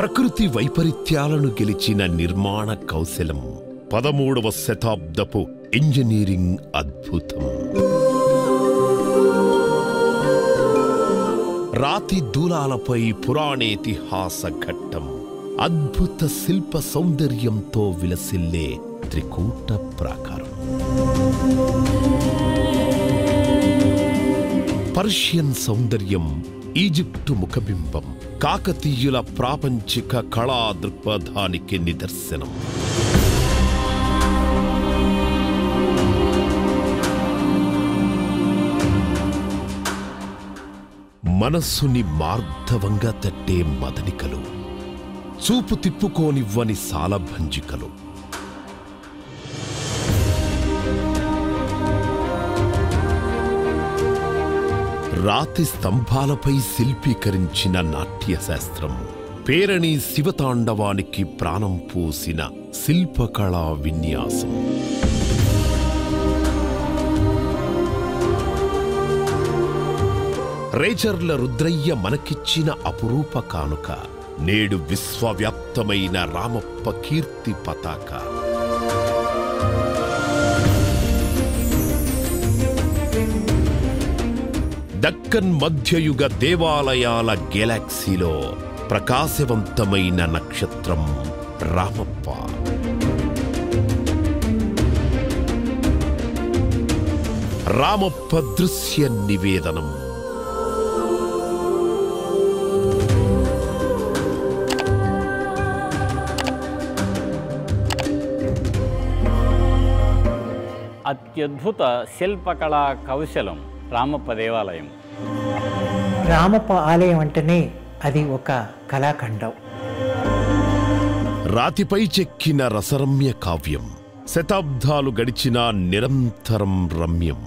ప్రకృతి వైపరీత్యాలను గెలిచిన నిర్మాణ కౌశలం 13వ శతాబ్దపు ఇంజనీరింగ్ అద్భుతం. రాతి దూలాలపై పురాణేతిహాస ఘట్టం అద్భుత శిల్ప సౌందర్యంతో విలసిల్లే త్రికూట ప్రాకారం. పర్షియన్ సౌందర్యం, ఈజిప్టు ముఖబింబం కాకతీయుల ప్రాపంచిక కళా దృక్పథానికి నిదర్శనం. మనస్సుని మార్ధవంగా తట్టే మదనికలు, చూపు తిప్పుకోనివ్వని సాలభంజికలు, రాతి స్తంభాలపై శిల్పీకరించిన నాట్యశాస్త్రం, పేరణి శివతాండవానికి ప్రాణం పోసిన శిల్పకళా విన్యాసం. రేచర్ల రుద్రయ్య మనకిచ్చిన అపురూప కానుక నేడు విశ్వవ్యాప్తమైన రామప్ప కీర్తి పతాక. దక్కన్ మధ్యయుగ దేవాలయాల గెలాక్సీలో ప్రకాశవంతమైన నక్షత్రం రామప్ప. రామప్ప దృశ్య నివేదనం. అత్యద్భుత శిల్పకళా కౌశలం రామప్ప దేవాలయం. రామప్ప ఆలయం అంటేనే అది ఒక కళాఖండం. రాతిపై చెక్కిన రసరమ్య కావ్యం, శతాబ్దాలు గడిచిన నిరంతరం రమ్యం.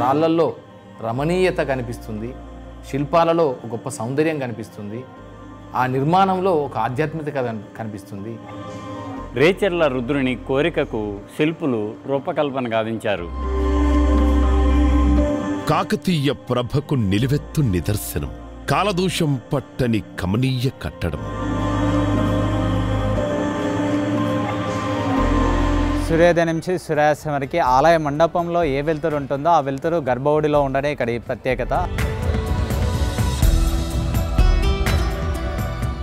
రాళ్లలో రమణీయత కనిపిస్తుంది, శిల్పాలలో గొప్ప సౌందర్యం కనిపిస్తుంది, ఆ నిర్మాణంలో ఒక ఆధ్యాత్మికత కనిపిస్తుంది. రేచెర్ల రుద్రుని కోరికకు శిల్పులు రూపకల్పన గావించారు. కాకతీయ ప్రభకు నిలువెత్తు నిదర్శనం, కాలదోషం పట్టని కమనీయ కట్టడం. సూర్యోదయం నుంచి సూర్యాస్తం వరకు ఆలయ మండపంలో ఏ వెలుతురు ఉంటుందో ఆ వెలుతురు గర్భగుడిలో ఉండనే ఇక్కడ ప్రత్యేకత.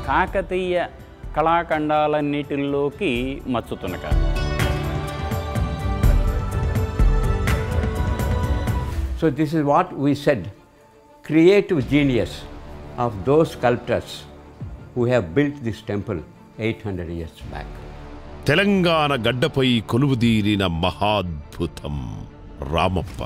కాకతీయ కళాఖండాలన్నిటిలోకి మచ్చుతునక So this is what we said, creative genius of those sculptors who have built this temple 800 years back. Telangana గడ్డపై కొలువుదీరిన మహాద్భుతం రామప్ప.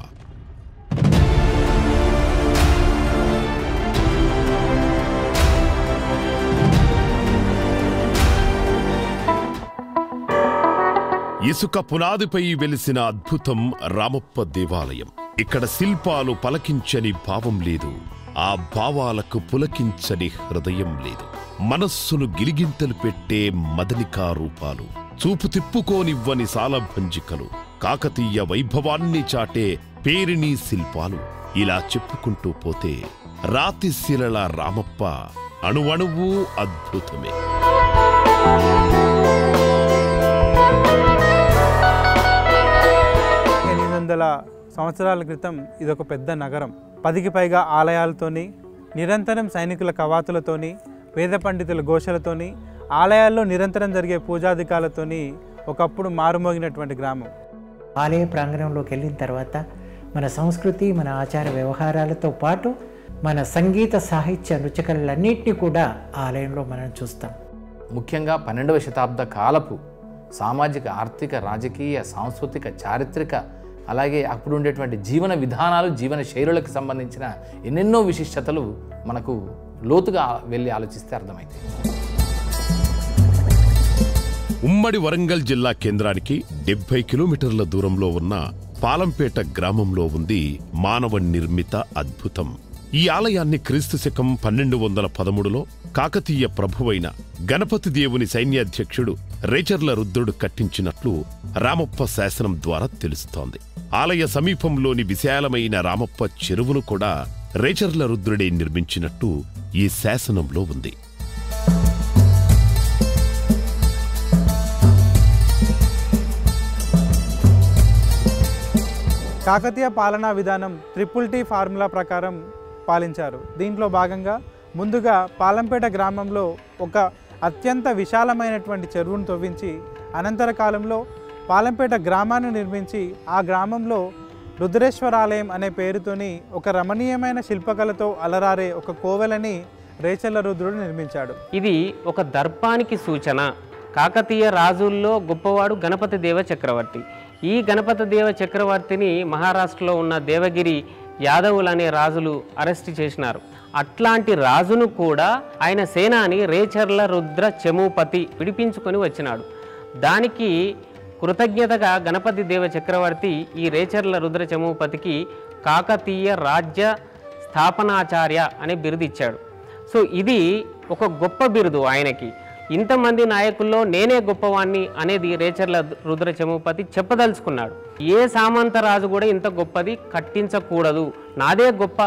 ఇసుక పునాదిపై వెలిసిన అద్భుతం రామప్ప దేవాలయం. ఇక్కడ శిల్పాలు పలకించని భావం లేదు, ఆ భావాలకు పులకించని హృదయం లేదు. మనస్సును గిలిగింతలు పెట్టే మదనికా రూపాలు, చూపు తిప్పుకోనివ్వని సాలభంజికలు, కాకతీయ వైభవాన్ని చాటే పేరిణీ శిల్పాలు, ఇలా చెప్పుకుంటూ పోతే రాతి శిలల రామప్ప అణువణువు అద్భుతమే. సంవత్సరాల క్రితం ఇదొక పెద్ద నగరం. 10కి పైగా ఆలయాలతోని, నిరంతరం సైనికుల కవాతులతోని, వేద పండితుల ఘోషలతోని, ఆలయాల్లో నిరంతరం జరిగే పూజాధికాలతోని ఒకప్పుడు మారుమోగినటువంటి గ్రామం. ఆలయ ప్రాంగణంలోకి వెళ్ళిన తర్వాత మన సంస్కృతి, మన ఆచార వ్యవహారాలతో పాటు మన సంగీత, సాహిత్య, నృత్యకళలన్నింటినీ కూడా ఆలయంలో మనం చూస్తాం. ముఖ్యంగా 12వ శతాబ్ద కాలపు సామాజిక, ఆర్థిక, రాజకీయ, సాంస్కృతిక, చారిత్రక, అలాగే అప్పుడు ఉండేటువంటి జీవన విధానాలు, జీవన శైలులకు సంబంధించిన ఎన్నెన్నో విశిష్టతలు మనకు లోతుగా వెళ్ళి ఆలోచిస్తే అర్థమైంది. ఉమ్మడి వరంగల్ జిల్లా కేంద్రానికి 70 కిలోమీటర్ల దూరంలో ఉన్న పాలంపేట గ్రామంలో ఉంది మానవ నిర్మిత అద్భుతం. ఈ ఆలయాన్ని క్రీస్తుశకం 1213లో కాకతీయ ప్రభువైన గణపతి దేవుని సైన్యాధ్యక్షుడు రేచర్ల రుద్రుడు కట్టించినట్లు రామప్ప శాసనం ద్వారా తెలుస్తోంది. ఆలయ సమీపంలోని విశాలమైన రామప్ప చెరువును కూడా రేచెర్ల రుద్రుడే నిర్మించినట్టు ఈ శాసనంలో ఉంది. కాకతీయ పాలనా విధానం ట్రిపుల్ టీ ఫార్ములా ప్రకారం పాలించారు. దీంట్లో భాగంగా ముందుగా పాలంపేట గ్రామంలో ఒక అత్యంత విశాలమైనటువంటి చెరువును తవ్వించి అనంతర కాలంలో పాలంపేట గ్రామాన్ని నిర్మించి ఆ గ్రామంలో రుద్రేశ్వర ఆలయం అనే పేరుతోని ఒక రమణీయమైన శిల్పకళతో అలరారే ఒక కోవెలని రేచెర్ల రుద్రుడు నిర్మించాడు. ఇది ఒక దర్పానికి సూచన. కాకతీయ రాజుల్లో గొప్పవాడు గణపతి దేవ చక్రవర్తి. ఈ గణపతి దేవ చక్రవర్తిని మహారాష్ట్రలో ఉన్న దేవగిరి యాదవులు అనే రాజులు అరెస్ట్ చేసినారు. అట్లాంటి రాజును కూడా ఆయన సేనాని రేచెర్ల రుద్ర చెమూపతి విడిపించుకొని వచ్చినాడు. దానికి కృతజ్ఞతగా గణపతి దేవ చక్రవర్తి ఈ రేచెర్ల రుద్ర చెమూపతికి కాకతీయ రాజ్య స్థాపనాచార్య అనే బిరుదు ఇచ్చాడు. సో ఇది ఒక గొప్ప బిరుదు ఆయనకి. ఇంతమంది నాయకుల్లో నేనే గొప్పవాణ్ణి అనేది రేచెర్ల రుద్ర చెమూపతి చెప్పదలుచుకున్నాడు. ఏ సామంత రాజు కూడా ఇంత గొప్పది కట్టించకూడదు, నాదే గొప్ప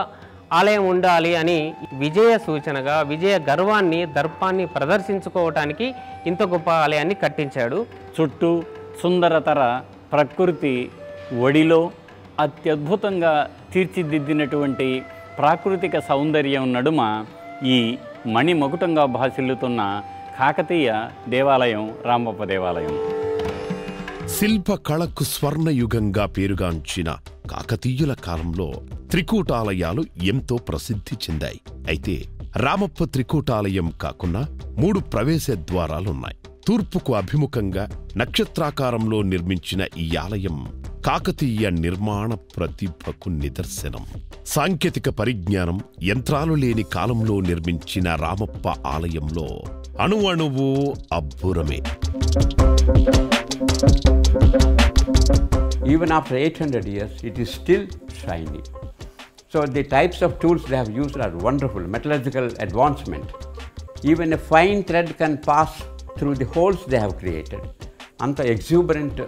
ఆలయం ఉండాలి అని విజయ సూచనగా, విజయ గర్వాన్ని, దర్పాన్ని ప్రదర్శించుకోవటానికి ఇంత గొప్ప ఆలయాన్ని కట్టించాడు. చుట్టూ సుందరతర ప్రకృతి ఒడిలో అత్యద్భుతంగా తీర్చిదిద్దినటువంటి ప్రాకృతిక సౌందర్యం నడుమ ఈ మణిమకుటంగా భాసిల్లుతున్న కాకతీయ దేవాలయం రామప్ప దేవాలయం. శిల్పకళకు స్వర్ణయుగంగా పేరుగాంచిన కాకతీయుల కాలంలో త్రికూటాలయాలు ఎంతో ప్రసిద్ధి చెందాయి. అయితే రామప్ప త్రికూటాలయం కాకుండా 3 ప్రవేశ ద్వారాలున్నాయి. తూర్పుకు అభిముఖంగా నక్షత్రాకారంలో నిర్మించిన ఈ ఆలయం కాకతీయ నిర్మాణ ప్రతిభకు నిదర్శనం. సాంకేతిక పరిజ్ఞానం, యంత్రాలు లేని కాలంలో నిర్మించిన రామప్ప ఆలయంలో అణువణువు అబ్బురమే. Even after 800 years, it is still shiny. So the types of tools they have used are wonderful, metallurgical advancement. Even a fine thread can pass through the holes they have created. Anta exuberant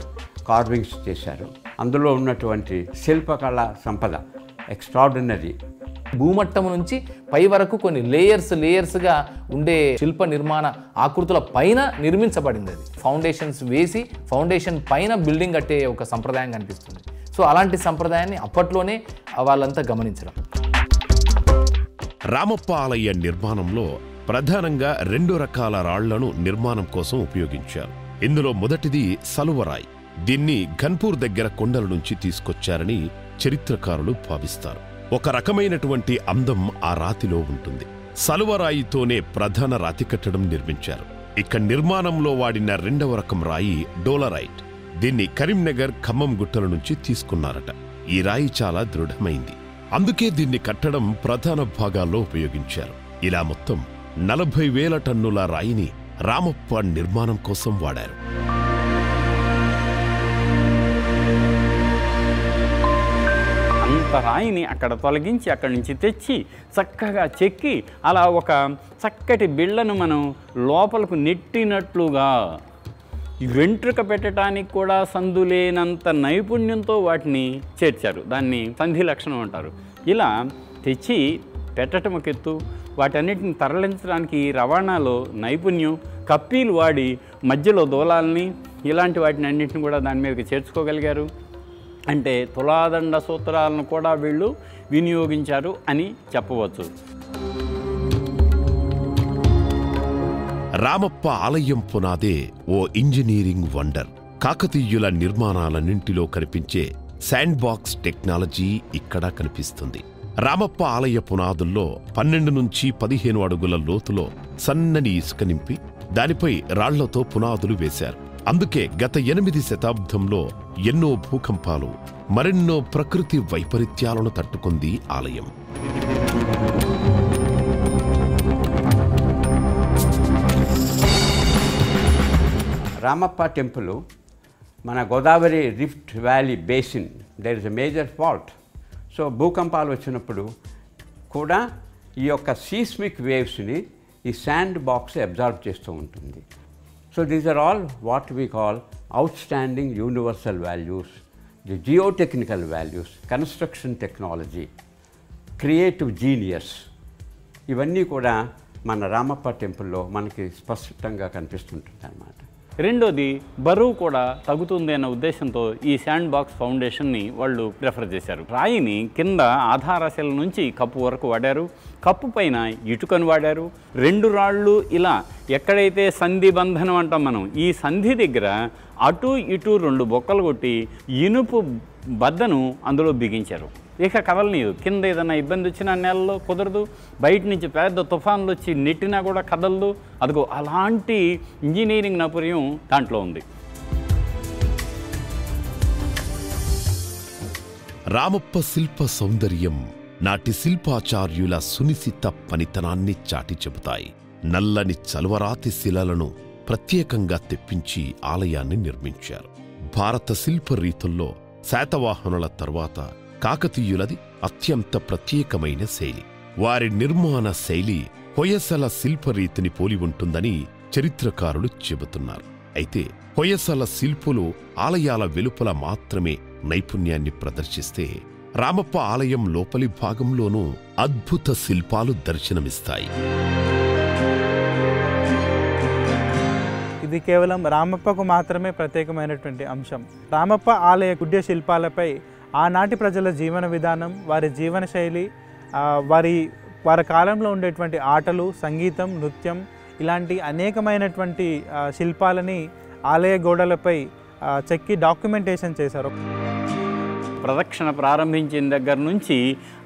carvings chesaru. Andulo unnatuvanti శిల్పకళా సంపద extraordinary. భూమట్టం నుంచి పై వరకు కొన్ని లేయర్స్గా ఉండే శిల్ప నిర్మాణ ఆకృతుల పైన నిర్మించబడింది. అది foundations వేసి ఫౌండేషన్ పైన బిల్డింగ్ కట్టే ఒక సంప్రదాయం కనిపిస్తుంది. సో అలాంటి సంప్రదాయాన్ని అప్పట్లోనే వాళ్ళంతా గమనించడం. రామప్ప ఆలయ నిర్మాణంలో ప్రధానంగా 2 రకాల రాళ్లను నిర్మాణం కోసం ఉపయోగించారు. ఇందులో మొదటిది సలువరాయి. దీన్ని ఘన్పూర్ దగ్గర కొండల నుంచి తీసుకొచ్చారని చరిత్రకారులు భావిస్తారు. ఒక రకమైనటువంటి అందం ఆ రాతిలో ఉంటుంది. సలువరాయితోనే ప్రధాన రాతి కట్టడం నిర్మించారు. ఇక నిర్మాణంలో వాడిన 2వ రకం రాయి డోలరైట్. దీన్ని కరీంనగర్, ఖమ్మం గుట్టల నుంచి తీసుకున్నారట. ఈ రాయి చాలా దృఢమైంది, అందుకే దీన్ని కట్టడం ప్రధాన భాగాల్లో ఉపయోగించారు. ఇలా మొత్తం 40,000 టన్నుల రాయిని రామప్ప నిర్మాణం కోసం వాడారు. రాయిని అక్కడ తొలగించి అక్కడి నుంచి తెచ్చి చక్కగా చెక్కి అలా ఒక చక్కటి బిళ్ళను మనం లోపలకు నెట్టినట్లుగా వెంట్రుక పెట్టడానికి కూడా సందు లేనంత నైపుణ్యంతో వాటిని చేర్చారు. దాన్ని సంధి లక్షణం అంటారు. ఇలా తెచ్చి పెట్టటమకెత్తు, వాటన్నిటిని తరలించడానికి రవాణాలో నైపుణ్యం, కప్పీలు వాడి మధ్యలో దోలాలని ఇలాంటి వాటిని అన్నింటిని కూడా దాని మీదకి చేర్చుకోగలిగారు. అంటే తులాదండ సూత్రాలను కూడా వీళ్ళు వినియోగించారు అని చెప్పవచ్చు. రామప్ప ఆలయం పునాదే ఓ ఇంజనీరింగ్ వండర్. కాకతీయుల నిర్మాణాలన్నింటిలో కనిపించే శాండ్ బాక్స్ టెక్నాలజీ ఇక్కడ కనిపిస్తుంది. రామప్ప ఆలయ పునాదుల్లో 12 నుంచి 15 అడుగుల లోతులో సన్నని ఇసుక నింపి దానిపై రాళ్లతో పునాదులు వేశారు. అందుకే గత 8 శతాబ్దంలో ఎన్నో భూకంపాలు, మరెన్నో ప్రకృతి వైపరీత్యాలను తట్టుకుంది ఆలయం. రామప్ప టెంపుల్ మన Godavari rift valley basin, there is a major fault. So భూకంపాలు వచ్చినప్పుడు కూడా ఈ యొక్క సీస్మిక్ వేవ్స్ని ఈ శాండ్ బాక్స్ అబ్జార్బ్ చేస్తూ ఉంటుంది. So these are all what we call outstanding universal values, the geotechnical values, construction technology. Creative genius ఇవన్నీ కూడా మన రామప్ప టెంపుల్లో మనకి స్పష్టంగా కనిపిస్తుంటుంది అన్నమాట. రెండోది బరువు కూడా తగ్గుతుంది అన్న ఉద్దేశంతో ఈ శాండ్ బాక్స్ ఫౌండేషన్ని వాళ్ళు ప్రిఫర్ చేశారు. రాయిని కింద ఆధారాశల నుంచి కప్పు వరకు వాడారు, కప్పు పైన ఇటుకను వాడారు, రెండు రాళ్ళు ఇలా ఎక్కడైతే సంధి బంధనం అంటాం మనం ఈ సంధి దగ్గర అటు ఇటు రెండు బొక్కలు కొట్టి ఇనుపు బద్దను అందులో బిగించారు. ఇక కదలనీయదు, కింద ఏదైనా ఇబ్బంది వచ్చినా నేలలో కుదరదు, బయట నుంచి పెద్ద తుఫాన్లు వచ్చి నెట్టినా కూడా కదలదు. అదిగో అలాంటి ఇంజనీరింగ్ నైపుణ్యం దాంట్లో ఉంది. రామప్ప శిల్ప సౌందర్యం నాటి శిల్పాచార్యుల సునిశిత పనితనాన్ని చాటి చెబుతాయి. నల్లని చలువరాతి శిలలను ప్రత్యేకంగా తెప్పించి ఆలయాన్ని నిర్మించారు. భారత శిల్ప రీతుల్లో శాతవాహనుల తర్వాత కాకతీయులది అత్యంత ప్రత్యేకమైన శైలి. వారి నిర్మాణ శైలి హొయసల శిల్పరీతిని పోలి ఉంటుందని చరిత్రకారులు చెబుతున్నారు. అయితే హొయసల శిల్పులు ఆలయాల వెలుపల మాత్రమే నైపుణ్యాన్ని ప్రదర్శిస్తే రామప్ప ఆలయం లోపలి భాగంలోనూ అద్భుత శిల్పాలు దర్శనమిస్తాయి. ఇది కేవలం రామప్పకు మాత్రమే ప్రత్యేకమైనటువంటి అంశం. రామప్ప ఆలయ గుడ్య శిల్పాలపై ఆనాటి ప్రజల జీవన విధానం, వారి జీవన శైలి, వారి కాలంలో ఉండేటువంటి ఆటలు, సంగీతం, నృత్యం ఇలాంటి అనేకమైనటువంటి శిల్పాలని ఆలయ గోడలపై చెక్కి డాక్యుమెంటేషన్ చేశారు. ప్రదక్షిణ ప్రారంభించిన దగ్గర నుంచి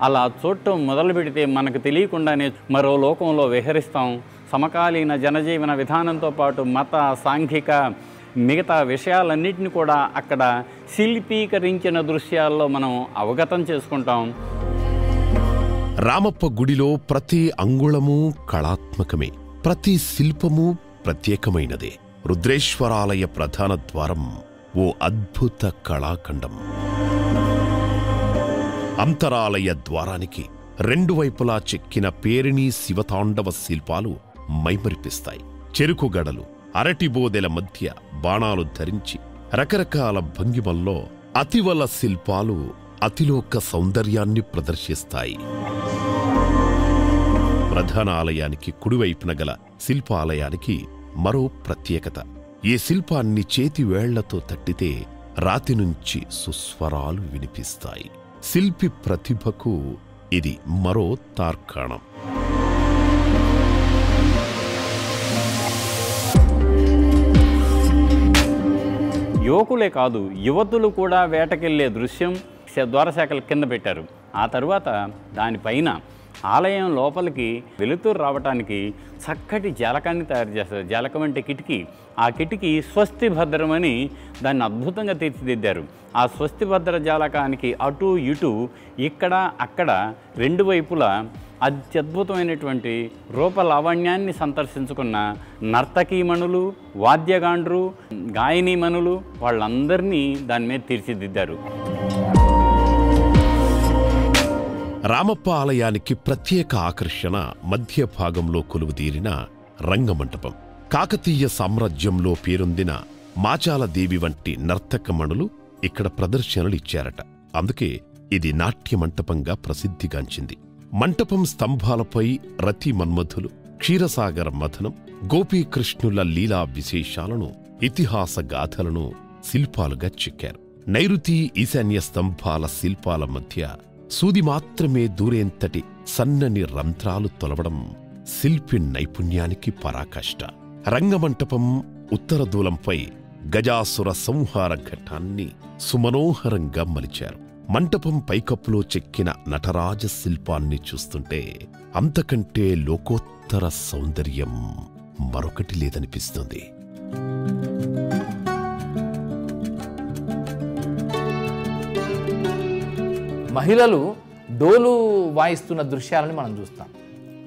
అలా చూడటం మొదలు పెడితే మనకు తెలియకుండానే మరో లోకంలో విహరిస్తాం. సమకాలీన జనజీవన విధానంతో పాటు మత, సాంఘిక, మిగతా విషయాలన్నింటినీ కూడా అక్కడ శిల్పీకరించిన దృశ్యాల్లో మనం అవగతం చేసుకుంటాం. రామప్ప గుడిలో ప్రతి అంగుళము కళాత్మకమే, ప్రతి శిల్పము ప్రత్యేకమైనదే. రుద్రేశ్వరాలయ ప్రధాన ద్వారం ఓ అద్భుత కళాఖండం. అంతరాలయ ద్వారానికి రెండు వైపులా చెక్కిన పేరిణీ శివతాండవ శిల్పాలు మైమరిపిస్తాయి. చెరుకు గడలు, అరటిబోదెల మధ్య బాణాలు ధరించి రకరకాల భంగిమల్లో అతివల శిల్పాలు అతిలోక సౌందర్యాన్ని ప్రదర్శిస్తాయి. ప్రధాన ఆలయానికి కుడివైపున గల శిల్పాలయానికి మరో ప్రత్యేకత, ఈ శిల్పాన్ని చేతివేళ్లతో తట్టితే రాతి నుంచి సుస్వరాలు వినిపిస్తాయి. శిల్పి ప్రతిభకు ఇది మరో తార్కాణం. యువకులే కాదు, యువతులు కూడా వేటకెళ్లే దృశ్యం ద్వారశాఖల కింద పెట్టారు. ఆ తరువాత దానిపైన ఆలయం లోపలికి వెలుతురు రావటానికి చక్కటి జాలకాన్ని తయారు చేస్తారు. జాలకం అంటే కిటికీ. ఆ కిటికీ స్వస్తి భద్రమని దాన్ని అద్భుతంగా తీర్చిదిద్దారు. ఆ స్వస్తి భద్ర జాలకానికి అటు ఇటు, ఇక్కడ అక్కడ రెండు వైపులా అత్యద్భుతమైనటువంటి రూపలావణ్యాన్ని సందర్శించుకున్న నర్తకీమణులు, వాద్యగాండ్రు, గాయనీమణులు వాళ్ళందరినీ దాని మీద తీర్చిదిద్దారు. రామప్ప ఆలయానికి ప్రత్యేక ఆకర్షణ మధ్య భాగంలో కొలువుదీరిన రంగమంటపం. కాకతీయ సామ్రాజ్యంలో పేరొందిన మాచాలదేవి వంటి నర్తకమణులు ఇక్కడ ప్రదర్శనలిచ్చారట. అందుకే ఇది నాట్యమంటపంగా ప్రసిద్ధిగాంచింది. మంటపం స్తంభాలపై రతి మన్మధులు, క్షీరసాగర మథనం, గోపీకృష్ణుల లీలా విశేషాలను, ఇతిహాస గాథలను శిల్పాలుగా చెక్కారు. నైరుతి ఈశాన్య స్తంభాల శిల్పాల మధ్య సూది మాత్రమే దూరేంతటి సన్నని రంధ్రాలు తొలవడం శిల్పి నైపుణ్యానికి పరాకాష్ట. రంగమంటపం ఉత్తరదూలంపై గజాసుర సంహార ఘట్టాన్ని సుమనోహరంగా మలిచారు. మంటపం పైకప్పులో చెక్కిన నటరాజ శిల్పాన్ని చూస్తుంటే అంతకంటే లోకోత్తర సౌందర్యం మరొకటి లేదనిపిస్తుంది. మహిళలు డోలు వాయిస్తున్న దృశ్యాలని మనం చూస్తాం.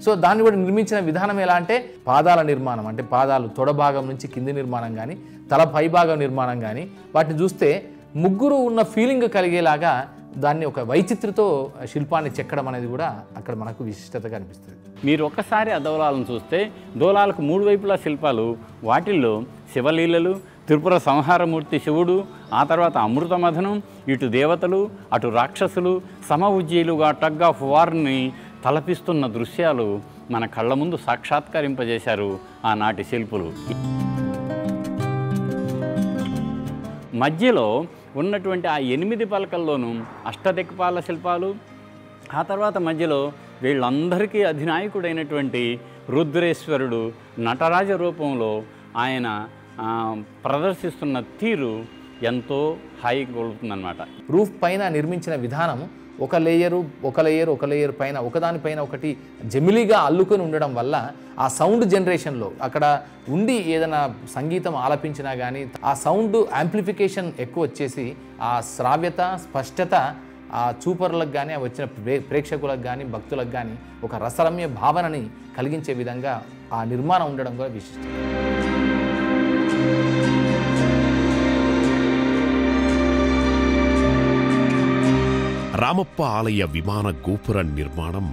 సో దాన్ని కూడా నిర్మించిన విధానం ఎలా అంటే పాదాల నిర్మాణం, అంటే పాదాలు తొడభాగం నుంచి కింది నిర్మాణం కానీ, తల పైభాగం నిర్మాణం కానీ, వాటిని చూస్తే ముగ్గురు ఉన్న ఫీలింగ్ కలిగేలాగా దాన్ని ఒక వైచిత్రితో శిల్పాన్ని చెక్కడం అనేది కూడా అక్కడ మనకు విశిష్టతగా అనిపిస్తుంది. మీరు ఒక్కసారి ఆ దోలాలను చూస్తే దోలాలకు మూడు వైపులా శిల్పాలు, వాటిల్లో శివలీలలు, తిరుపుర సంహారమూర్తి శివుడు, ఆ తర్వాత అమృతమథనం, ఇటు దేవతలు అటు రాక్షసులు సమవుజ్జీలుగా టగ్ ఆఫ్ వార్ని తలపిస్తున్న దృశ్యాలు మన కళ్ళ ముందు సాక్షాత్కరింపజేశారు ఆనాటి శిల్పులు. మధ్యలో ఉన్నటువంటి ఆ 8 పలకల్లోనూ అష్టదిక్పాల శిల్పాలు, ఆ తర్వాత మధ్యలో వీళ్ళందరికీ అధినాయకుడైనటువంటి రుద్రేశ్వరుడు నటరాజ రూపంలో ఆయన ప్రదర్శిస్తున్న తీరు ఎంతో హాయిగా కొలుపుతుందన్నమాట. రూఫ్ పైన నిర్మించిన విధానం ఒక లేయర్ పైన ఒకదానిపైన ఒకటి జమిలిగా అల్లుకొని ఉండడం వల్ల ఆ సౌండ్ జనరేషన్లో అక్కడ ఉండి ఏదైనా సంగీతం ఆలపించినా కానీ ఆ సౌండ్ యాంప్లిఫికేషన్ ఎక్కువ వచ్చేసి ఆ శ్రావ్యత, స్పష్టత ఆ చూపర్లకు కానీ ఆ వచ్చిన ప్రేక్షకులకు కానీ భక్తులకు కానీ ఒక రసరమ్య భావనని కలిగించే విధంగా ఆ నిర్మాణం ఉండడం కూడా విశిష్టం. రామప్ప ఆలయ విమాన గోపుర నిర్మాణం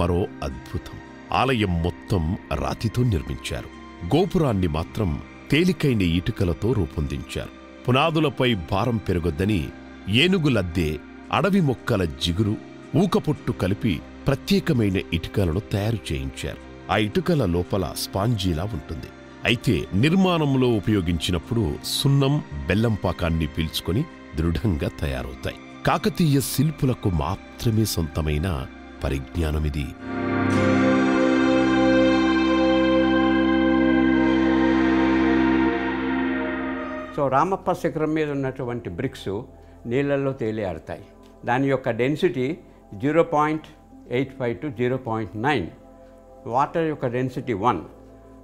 మరో అద్భుతం. ఆలయం మొత్తం రాతితో నిర్మించారు, గోపురాన్ని మాత్రం తేలికైన ఇటుకలతో రూపొందించారు. పునాదులపై భారం పెరగొద్దని ఏనుగులద్దే, అడవి మొక్కల జిగురు, ఊకపొట్టు కలిపి ప్రత్యేకమైన ఇటుకలను తయారు చేయించారు. ఆ ఇటుకల లోపల స్పాంజీలా ఉంటుంది. అయితే నిర్మాణంలో ఉపయోగించినప్పుడు సున్నం, బెల్లం పాకాన్ని పీల్చుకొని దృఢంగా తయారవుతాయి. కాకతీయ శిల్పులకు మాత్రమే సొంతమైన పరిజ్ఞానమిది. సో రామప్ప శిఖరం మీద ఉన్నటువంటి బ్రిక్స్ నీళ్ళల్లో తేలి ఆడతాయి. దాని యొక్క డెన్సిటీ 0.85 to 0.9, వాటర్ యొక్క డెన్సిటీ 1.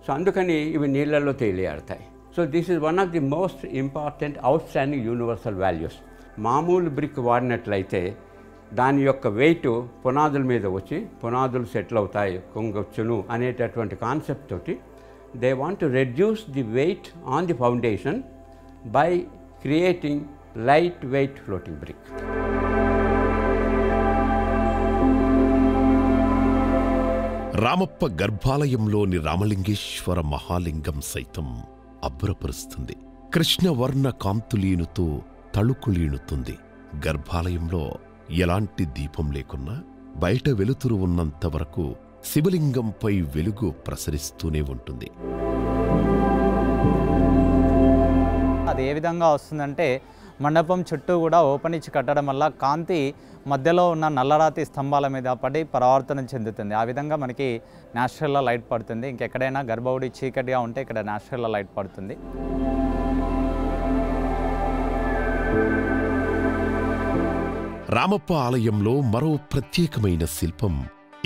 సో అందుకని ఇవి నీళ్ళల్లో తేలి ఆడతాయి. So this is one of the most important outstanding universal values. మామూలు బ్రిక్ వాడినట్లయితే దాని యొక్క వెయిట్ పునాదుల మీద వచ్చి పునాదులు సెటిల్ అవుతాయి, కొంగొచ్చును అనేటటువంటి కాన్సెప్ట్ తోటి they want to reduce the weight on the foundation by creating light weight floating brick. Ramappa గర్భాలయంలోని రామలింగేశ్వర మహాలింగం సైతం అబ్బురపరుస్తుంది. కృష్ణవర్ణ కాంతులీనుతో తళుకులీనుతుంది. గర్భాలయంలో ఎలాంటి దీపం లేకున్నా బయట వెలుతురు ఉన్నంత వరకు శివలింగంపై వెలుగు ప్రసరిస్తూనే ఉంటుంది. అది ఏ విధంగా వస్తుందంటే మండపం చుట్టూ కూడా ఓపెన్ ఇచ్చి కట్టడం వల్ల కాంతి మధ్యలో ఉన్న నల్లరాతి స్తంభాల మీద పడి పరావర్తనం చెందుతుంది. ఆ విధంగా మనకి న్యాచురల్గా లైట్ పడుతుంది. ఇంకెక్కడైనా గర్భగుడి చీకటిగా ఉంటే ఇక్కడ న్యాచురల్గా లైట్ పడుతుంది. రామప్ప ఆలయంలో మరో ప్రత్యేకమైన శిల్పం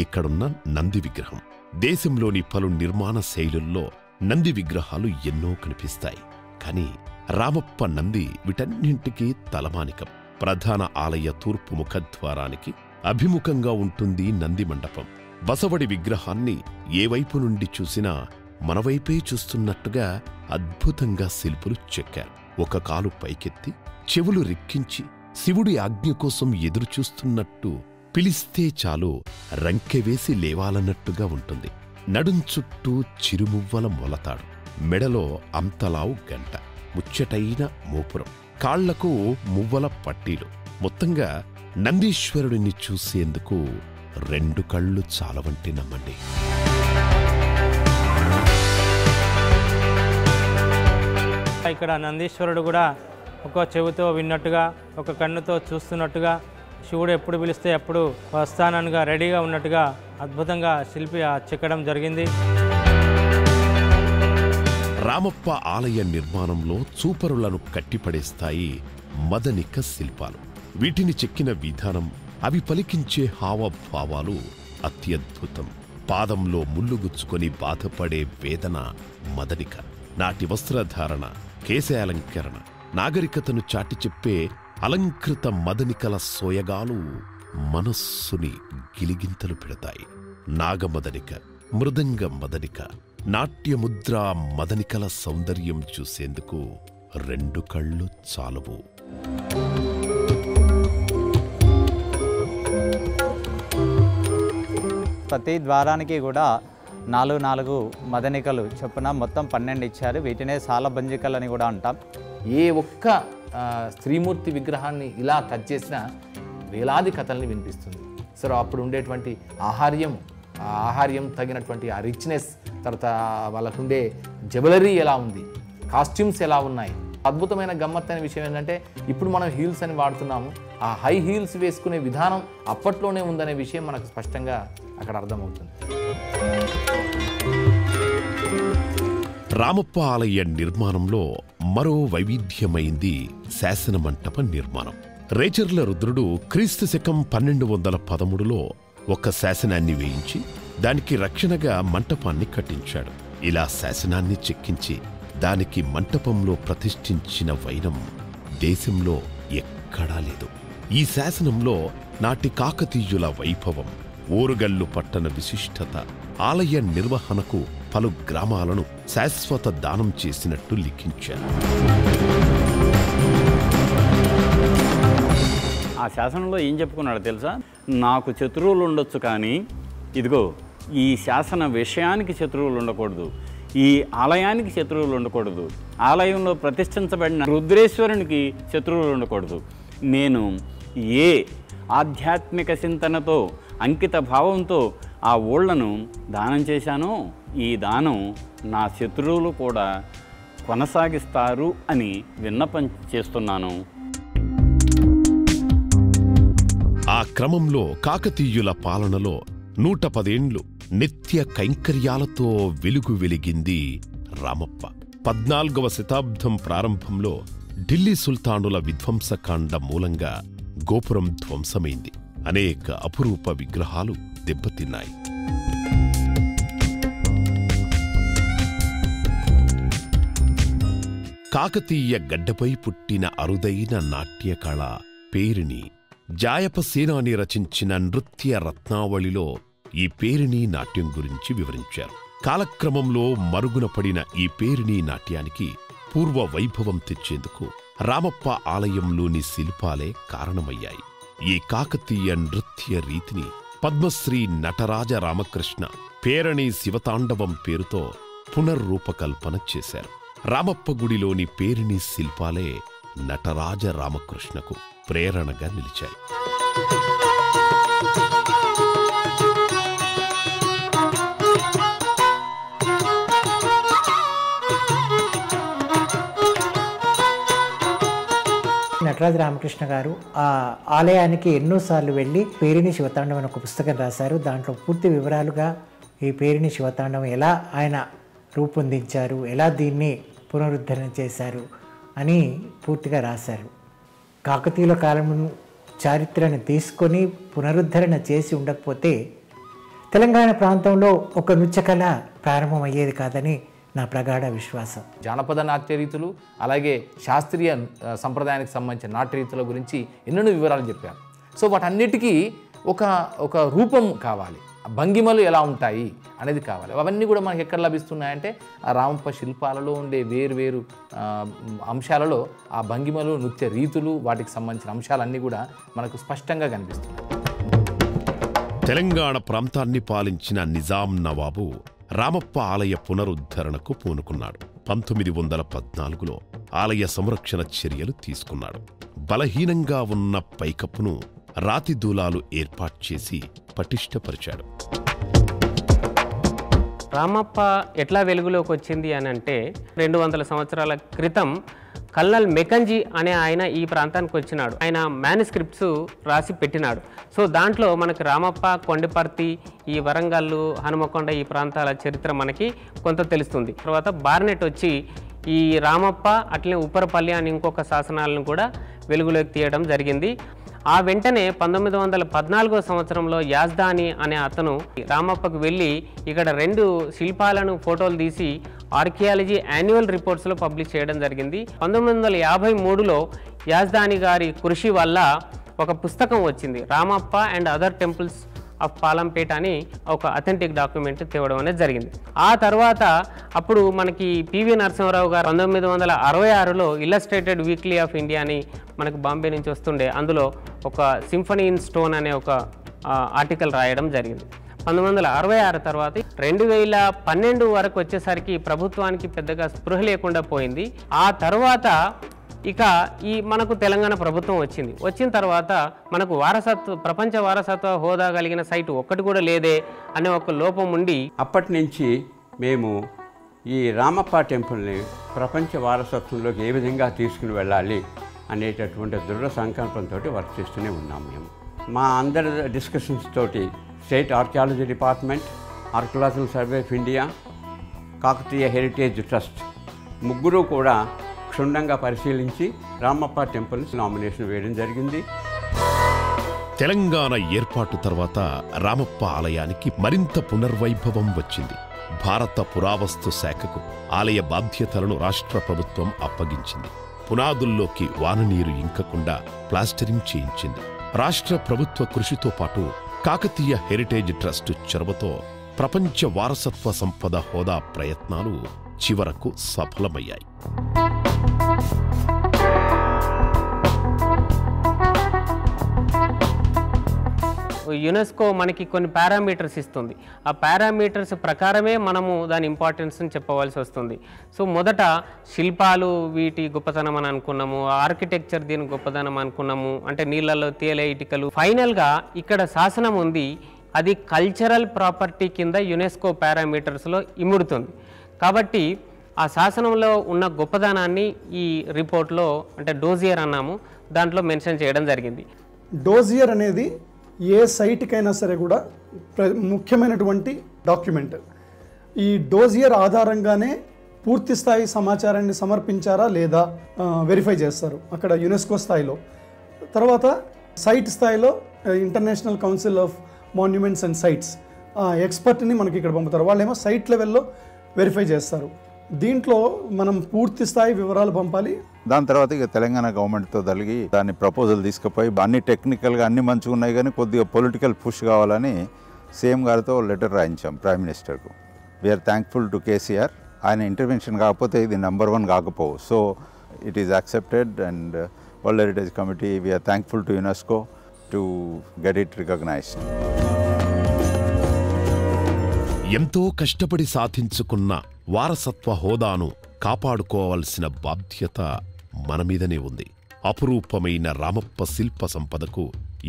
ఇక్కడున్న నంది విగ్రహం. దేశంలోని పలు నిర్మాణ శైలుల్లో నంది విగ్రహాలు ఎన్నో కనిపిస్తాయి. కానీ రామప్ప నంది వీటన్నింటికీ తలమానికం. ప్రధాన ఆలయ తూర్పు ముఖద్వారానికి అభిముఖంగా ఉంటుంది నంది మండపం. బసవడి విగ్రహాన్ని ఏ వైపు నుండి చూసినా మనవైపే చూస్తున్నట్టుగా అద్భుతంగా శిల్పులు చెక్కారు. ఒక కాలు పైకెత్తి, చెవులు రిక్కించి, శివుడి ఆజ్ఞ కోసం ఎదురుచూస్తున్నట్టు, పిలిస్తే చాలు రంకెవేసి లేవాలన్నట్టుగా ఉంటుంది. నడుం చుట్టూ చిరుమువ్వల మొలతాడు, మెడలో అంతలావు గంట, ముచ్చటైన మోపురం, కాళ్లకు మువ్వల పట్టీలు. మొత్తంగా నందీశ్వరుడిని చూసేందుకు 2 కళ్ళు చాలవంటి నమ్మండి. ఇక్కడ నందీశ్వరుడు కూడా ఒక చెవితో విన్నట్టుగా, ఒక కన్నుతో చూస్తున్నట్టుగా, శివుడు ఎప్పుడు పిలిస్తే అప్పుడు వస్తాననుగా రెడీగా ఉన్నట్టుగా అద్భుతంగా శిల్పి చెక్కడం జరిగింది. రామప్ప ఆలయ నిర్మాణంలో చూపరులను కట్టిపడేస్తాయి మదనిక శిల్పాలు. వీటిని చెక్కిన విధానం, అవి పలికించే హావభావాలు అత్యద్భుతం. పాదంలో ముళ్ళుగుచ్చుకొని బాధపడే వేదన మదనిక. నాటి వస్త్రధారణ, కేశాలంకరణ, నాగరికతను చాటి చెప్పే అలంకృత మదనికల సోయగాలు మనస్సుని గిలిగింతలు పెడతాయి. నాగమదనిక, మృదంగ మదనిక, నాట్యముద్ర మదనికల సౌందర్యం చూసేందుకు 2 కళ్ళు చాలవు. ప్రతి ద్వారానికి కూడా 4 మదనికలు చొప్పున మొత్తం 12 ఇచ్చారు. వీటినే సాలబంజికలు అని కూడా అంటాం. ఏ ఒక్క స్త్రీమూర్తి విగ్రహాన్ని ఇలా కట్ చేసినా వేలాది కథల్ని వినిపిస్తుంది. సో అప్పుడు ఉండేటువంటి ఆహార్యం తగినటువంటి ఆ రిచ్నెస్, తర్వాత వాళ్ళకుండే జ్యువెలరీ ఎలా ఉంది, కాస్ట్యూమ్స్ ఎలా ఉన్నాయి. అద్భుతమైన గమ్మత్తైన విషయం ఏంటంటే ఇప్పుడు మనం హీల్స్ అని వాడుతున్నాము, ఆ హై హీల్స్ వేసుకునే విధానం అప్పట్లోనే ఉందనే విషయం మనకు స్పష్టంగా అక్కడ అర్థమవుతుంది. రామప్ప ఆలయ నిర్మాణంలో మరో వైవిధ్యమైంది శాసన మంటప నిర్మాణం. రేచెర్ల రుద్రుడు క్రీస్తు శకం 1213లో ఒక శాసనాన్ని వేయించి దానికి రక్షణగా మంటపాన్ని కట్టించాడు. ఇలా శాసనాన్ని చెక్కించి దానికి మంటపంలో ప్రతిష్ఠించిన వైనం దేశంలో ఎక్కడా లేదు. ఈ శాసనంలో నాటి కాకతీయుల వైభవం, ఊరుగల్లు పట్టణ విశిష్టత, ఆలయ నిర్వహణకు పలు గ్రామాలను శాశ్వత దానం చేసినట్టు లిఖించారు. ఆ శాసనంలో ఏం చెప్పుకున్నాడు తెలుసా? నాకు శత్రువులు ఉండొచ్చు, కానీ ఇదిగో ఈ శాసన విషయానికి శత్రువులు ఉండకూడదు, ఈ ఆలయానికి శత్రువులు ఉండకూడదు, ఆలయంలో ప్రతిష్ఠించబడిన రుద్రేశ్వరునికి శత్రువులు ఉండకూడదు, నేను ఏ ఆధ్యాత్మిక చింతనతో అంకిత భావంతో ఆ ఊళ్ళను దానం చేశానో ఈ దానం నా శత్రువులు కూడా కొనసాగిస్తారు అని విన్నపం చేస్తున్నాను. ఆ క్రమంలో కాకతీయుల పాలనలో 110 ఏళ్లు నిత్య కైంకర్యాలతో వెలుగు వెలిగింది రామప్ప. 14వ శతాబ్దం ప్రారంభంలో ఢిల్లీ సుల్తానుల విధ్వంసకాండ మూలంగా గోపురం ధ్వంసమైంది. అనేక అపురూప విగ్రహాలు దెబ్బతిన్నాయి. కాకతీయ గడ్డపై పుట్టిన అరుదైన నాట్యకళ పేరిణి. జాయప సేనాని రచించిన నృత్య రత్నావళిలో ఈ పేరిణీ నాట్యం గురించి వివరించారు. కాలక్రమంలో మరుగున పడిన ఈ పేరిణీ నాట్యానికి పూర్వ వైభవం తెచ్చేందుకు రామప్ప ఆలయంలోని శిల్పాలే కారణమయ్యాయి. ఈ కాకతీయ నృత్య రీతిని పద్మశ్రీ నటరాజ రామకృష్ణ పేరిణీ శివతాండవం పేరుతో పునర్రూపకల్పన చేశారు. రామప్ప గుడిలోని పేరిణీ శిల్పాలే నటరాజ రామకృష్ణకు ప్రేరణగా నిలిచాయి. నటరాజ రామకృష్ణ గారు ఆ ఆలయానికి ఎన్నోసార్లు వెళ్ళి పేరిణి శివతాండవం అనే ఒక పుస్తకం రాశారు. దాంట్లో పూర్తి వివరాలుగా ఈ పేరిణి శివతాండవం ఎలా ఆయన రూపొందించారు, ఎలా దీన్ని పునరుద్ధరణ చేశారు అని పూర్తిగా రాశారు. కాకతీయుల కాలం చరిత్రను తీసుకొని పునరుద్ధరణ చేసి ఉండకపోతే తెలంగాణ ప్రాంతంలో ఒక నృత్యకళ ప్రారంభమయ్యేది కాదని నా ప్రగాఢ విశ్వాసం. జానపద నాట్య రీతులు అలాగే శాస్త్రీయ సంప్రదాయానికి సంబంధించిన నాట్య రీతుల గురించి ఎన్నెన్నో వివరాలు చెప్పారు. సో వాటన్నిటికీ ఒక రూపం కావాలి, భంగిమలు ఎలా ఉంటాయి అనేది కావాలి. అవన్నీ కూడా మనకు ఎక్కడ లభిస్తున్నాయంటే ఆ రామప్ప శిల్పాలలో ఉండే వేరు అంశాలలో ఆ భంగిమలు, నృత్య రీతులు, వాటికి సంబంధించిన అంశాలన్నీ కూడా మనకు స్పష్టంగా కనిపిస్తున్నాయి. తెలంగాణ ప్రాంతాన్ని పాలించిన నిజాం నవాబు రామప్ప ఆలయ పునరుద్ధరణకు పూనుకున్నాడు. 1914లో ఆలయ సంరక్షణ చర్యలు తీసుకున్నాడు. బలహీనంగా ఉన్న పైకప్పును రాతి దూలాలు ఏర్పాటు చేసి పటిష్టపరిచాడు. రామప్ప ఎట్లా వెలుగులోకి వచ్చింది అని అంటే 200 సంవత్సరాల క్రితం కల్లల్ మెకంజీ అనే ఆయన ఈ ప్రాంతానికి వచ్చినాడు. ఆయన మ్యానుస్క్రిప్ట్స్ రాసి పెట్టినాడు. సో దాంట్లో మనకి రామప్ప, కొండపర్తి, ఈ వరంగల్లు, హనుమకొండ ఈ ప్రాంతాల చరిత్ర మనకి కొంత తెలుస్తుంది. తర్వాత బార్నెట్ వచ్చి ఈ రామప్ప అట్లనే ఉప్పరపల్లి అని ఇంకొక శాసనాలను కూడా వెలుగులోకి తీయడం జరిగింది. ఆ వెంటనే 1914వ సంవత్సరంలో యాజ్దాని అనే అతను రామప్పకు వెళ్ళి ఇక్కడ 2 శిల్పాలను ఫోటోలు తీసి ఆర్కియాలజీ యాన్యువల్ రిపోర్ట్స్లో పబ్లిష్ చేయడం జరిగింది. 1953లో యాజ్దాని గారి కృషి వల్ల ఒక పుస్తకం వచ్చింది, Ramappa and other temples of Palampet అని ఒక అథెంటిక్ డాక్యుమెంట్ తేవడం అనేది జరిగింది. ఆ తర్వాత అప్పుడు మనకి పివి నరసింహారావు గారు 1966లో ఇల్లస్ట్రేటెడ్ వీక్లీ ఆఫ్ ఇండియా అని మనకు బాంబే నుంచి వస్తుండే అందులో ఒక సింఫనీ ఇన్ స్టోన్ అనే ఒక ఆర్టికల్ రాయడం జరిగింది. 1966 తర్వాత 2012 వరకు వచ్చేసరికి ప్రభుత్వానికి పెద్దగా స్పృహ లేకుండా పోయింది. ఆ తర్వాత ఇక ఈ మనకు తెలంగాణ ప్రభుత్వం వచ్చింది. వచ్చిన తర్వాత మనకు ప్రపంచ వారసత్వ హోదా కలిగిన సైటు ఒక్కటి కూడా లేదే అనే ఒక లోపం ఉండి అప్పటి నుంచి మేము ఈ రామప్ప టెంపుల్ని ప్రపంచ వారసత్వంలోకి ఏ విధంగా తీసుకుని వెళ్ళాలి అనేటటువంటి దృఢ సంకల్పంతో వర్క్ చేస్తూనే ఉన్నాం. మేము మా అందరి డిస్కషన్స్ తోటి state archaeology department, archaeological survey of India, Kakatiya heritage trust ముగ్గురు కూడా క్షుణ్ణంగా పరిశీలించి రామప్ప టెంపుల్ నామినేషన్ వేయడం జరిగింది. తెలంగాణ ఏర్పాటు తర్వాత రామప్ప ఆలయానికి మరింత పునర్వైభవం వచ్చింది. భారత పురావస్తు శాఖకు ఆలయ బాధ్యతలను రాష్ట్ర ప్రభుత్వం అప్పగించింది. పునాదుల్లోకి వాననీరు ఇంకకుండా ప్లాస్టరింగ్ చేయించింది. రాష్ట్ర ప్రభుత్వ కృషితో పాటు కాకతీయ హెరిటేజ్ ట్రస్ట్ చొరవతో ప్రపంచ వారసత్వ సంపద హోదా ప్రయత్నాలు చివరకు సఫలమయ్యాయి. యునెస్కో మనకి కొన్ని పారామీటర్స్ ఇస్తుంది. ఆ పారామీటర్స్ ప్రకారమే మనము దాని ఇంపార్టెన్స్ని చెప్పవలసి వస్తుంది. సో మొదట శిల్పాలు వీటి గొప్పతనం అని అనుకున్నాము, ఆర్కిటెక్చర్ దీని గొప్పతనం అనుకున్నాము, అంటే నీళ్ళలో తేలే ఇటుకలు. ఫైనల్గా ఇక్కడ శాసనం ఉంది, అది కల్చరల్ ప్రాపర్టీ కింద యునెస్కో పారామీటర్స్లో ఇముడుతుంది. కాబట్టి ఆ శాసనంలో ఉన్న గొప్పదనాన్ని ఈ రిపోర్ట్లో అంటే డోజియర్ అన్నాము, దాంట్లో మెన్షన్ చేయడం జరిగింది. డోజియర్ అనేది ఏ సైట్కైనా సరే కూడా ముఖ్యమైనటువంటి డాక్యుమెంట్. ఈ డోజియర్ ఆధారంగానే పూర్తి స్థాయి సమాచారాన్ని సమర్పించారా లేదా వెరిఫై చేస్తారు అక్కడ యునెస్కో స్థాయిలో. తర్వాత సైట్ స్థాయిలో international council of monuments and sites ఎక్స్పర్ట్ని మనకి ఇక్కడ పంపుతారు. వాళ్ళేమో సైట్ లెవెల్లో వెరిఫై చేస్తారు. దీంట్లో మనం పూర్తి స్థాయి వివరాలు పంపాలి. దాని తర్వాత ఇక తెలంగాణ గవర్నమెంట్తో తలిగి దాన్ని ప్రపోజల్ తీసుకుపోయి అన్ని టెక్నికల్గా అన్ని మంచిగా ఉన్నాయి కానీ కొద్దిగా పొలిటికల్ పుష్ కావాలని సీఎం గారితో లెటర్ రాయించాం ప్రైమ్ మినిస్టర్కు. We are thankful to KCR. ఆయన ఇంటర్వెన్షన్ కాకపోతే ఇది #1 కాకపోవు. So it is accepted and world heritage committee we are thankful to UNESCO to get it recognised. ఎంతో కష్టపడి సాధించుకున్న వారసత్వ హోదాను కాపాడుకోవాల్సిన బాధ్యత మన మీదనే ఉంది. అపురూపమైన రామప్ప శిల్ప సంపదకు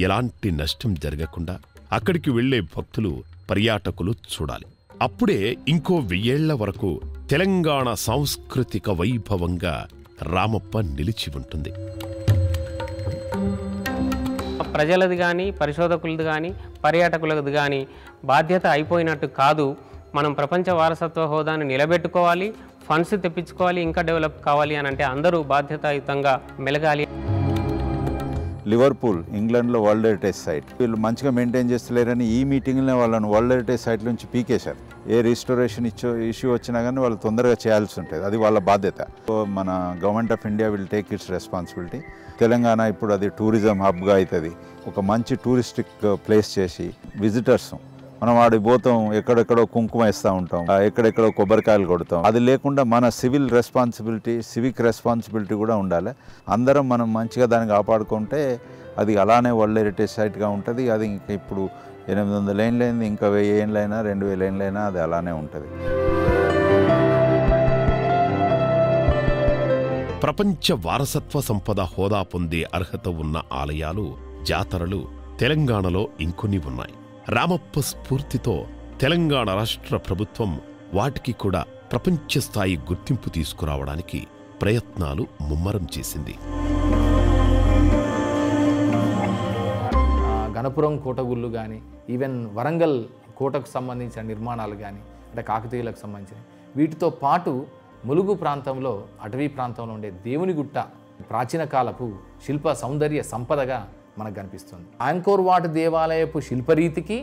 ఎలాంటి నష్టం జరగకుండా అక్కడికి వెళ్లే భక్తులు, పర్యాటకులు చూడాలి. అప్పుడే ఇంకో 1000 ఏళ్ల వరకు తెలంగాణ సాంస్కృతిక వైభవంగా రామప్ప నిలిచి ఉంటుంది. ప్రజలది కానీ, పరిశోధకులది కానీ, పర్యాటకులది కానీ బాధ్యత అయిపోయినట్టు కాదు. మనం ప్రపంచ వారసత్వ హోదాను నిలబెట్టుకోవాలి, ఫండ్స్ తెప్పించుకోవాలి, ఇంకా డెవలప్ కావాలి అని అంటే అందరూ బాధ్యతాయుతంగా మెలగాలి. లివర్పూల్ ఇంగ్లాండ్లో వరల్డ్ హెరిటేజ్ సైట్ వీళ్ళు మంచిగా మెయింటైన్ చేస్తలేరని ఈ మీటింగ్లోనే వాళ్ళని వరల్డ్ హెరిటేజ్ సైట్ నుంచి పీకేశారు. ఏ రిజిస్టరేషన్ ఇష్యూ వచ్చినా కానీ వాళ్ళు తొందరగా చేయాల్సి ఉంటుంది, అది వాళ్ళ బాధ్యత. మన government of India will take its responsibility. Telangana ఇప్పుడు అది టూరిజం హబ్గా అవుతుంది. ఒక మంచి టూరిస్టిక్ ప్లేస్ చేసి విజిటర్స్ మనం ఆడి పోతాం, ఎక్కడెక్కడో కుంకుమ వేస్తూ ఉంటాం, ఎక్కడెక్కడో కొబ్బరికాయలు కొడతాం. అది లేకుండా మన సివిల్ రెస్పాన్సిబిలిటీ, సివిక్ రెస్పాన్సిబిలిటీ కూడా ఉండాలి. అందరం మనం మంచిగా దాన్ని కాపాడుకుంటే అది అలానే వరల్డ్ హెరిటేజ్ సైట్గా ఉంటుంది. అది ఇంకా ఇప్పుడు 800 ఏళ్ళైంది, ఇంకా 1000 ఏళ్ళైనా 2000 ఏళ్ళైనా అది అలానే ఉంటుంది. ప్రపంచ వారసత్వ సంపద హోదా పొందే అర్హత ఉన్న ఆలయాలు, జాతరలు తెలంగాణలో ఇంకొన్ని ఉన్నాయి. రామప్ప స్ఫూర్తితో తెలంగాణ రాష్ట్ర ప్రభుత్వం వాటికి కూడా ప్రపంచ స్థాయి గుర్తింపు తీసుకురావడానికి ప్రయత్నాలు ముమ్మరం చేసింది. గణపురం కోటగుళ్ళు కానీ, ఈవెన్ వరంగల్ కోటకు సంబంధించిన నిర్మాణాలు కానీ, అంటే కాకతీయులకు సంబంధించిన వీటితో పాటు ములుగు ప్రాంతంలో, అటవీ ప్రాంతంలో ఉండే దేవునిగుట్ట ప్రాచీన కాలపు శిల్ప సౌందర్య సంపదగా మనకు కనిపిస్తుంది. యాంకోర్ వాట్ దేవాలయపు శిల్పరీతికి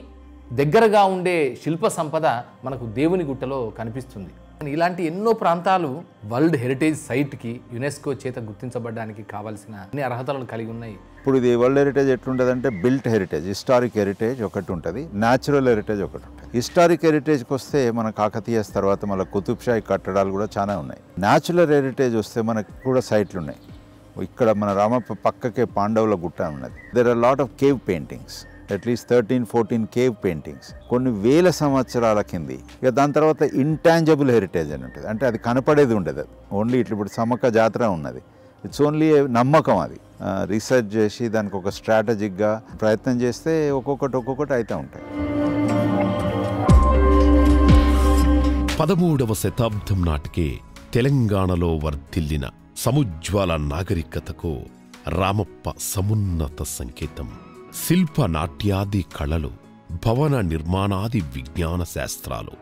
దగ్గరగా ఉండే శిల్ప సంపద మనకు దేవుని గుట్టలో కనిపిస్తుంది. ఇలాంటి ఎన్నో ప్రాంతాలు వరల్డ్ హెరిటేజ్ సైట్కి యునెస్కో చేత గుర్తించబడడానికి కావాల్సిన అన్ని అర్హతలను కలిగి ఉన్నాయి. ఇప్పుడు ఇది వరల్డ్ హెరిటేజ్ ఎట్లుంటుందంటే బిల్ట్ హెరిటేజ్, హిస్టారిక్ హెరిటేజ్ ఒకటి ఉంటుంది, న్యాచురల్ హెరిటేజ్ ఒకటి ఉంటుంది. హిస్టారిక్ హెరిటేజ్కి వస్తే మన కాకతీయస్ తర్వాత మన కుతుబ్షాహి కట్టడాలు కూడా చాలా ఉన్నాయి. న్యాచురల్ హెరిటేజ్ వస్తే మనకు కూడా సైట్లు ఉన్నాయి. ఇక్కడ మన రామప్ప పక్కకే పాండవుల గుట్ట ఉన్నది. There are lot of cave paintings at least 13-14 cave paintings కొన్ని వేల సంవత్సరాల కింది. ఇక దాని తర్వాత ఇంటాంజబుల్ హెరిటేజ్ అని ఉంటుంది, అంటే అది కనపడేది ఉండదు. ఓన్లీ ఇట్లా ఇప్పుడు సమ్మక్క జాతర ఉన్నది, ఇట్స్ ఓన్లీ నమ్మకం. అది రీసెర్చ్ చేసి దానికి ఒక స్ట్రాటజిక్గా ప్రయత్నం చేస్తే ఒక్కొక్కటి అవుతూ ఉంటాయి. 13వ శతాబ్దం నాటికే తెలంగాణలో వర్ధిల్లిన సముజ్వల నాగరికతకు రామప్ప సమున్నత సంకేతం. శిల్ప నాట్యాది కళలు, భవన నిర్మాణాది విజ్ఞాన శాస్త్రాలు,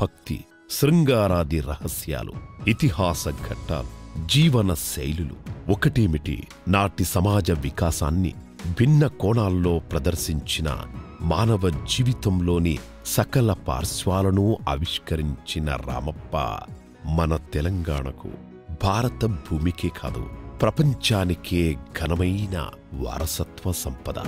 భక్తి శృంగారాది రహస్యాలు, ఇతిహాస ఘట్టాలు, జీవన శైలులు ఒకటేమిటి నాటి సమాజ వికాసాన్ని భిన్న కోణాల్లో ప్రదర్శించిన, మానవ జీవితంలోని సకల పార్శ్వాలను ఆవిష్కరించిన రామప్ప మన తెలంగాణకు, భారత భూమికే కాదు ప్రపంచానికే ఘనమైన వారసత్వ సంపద.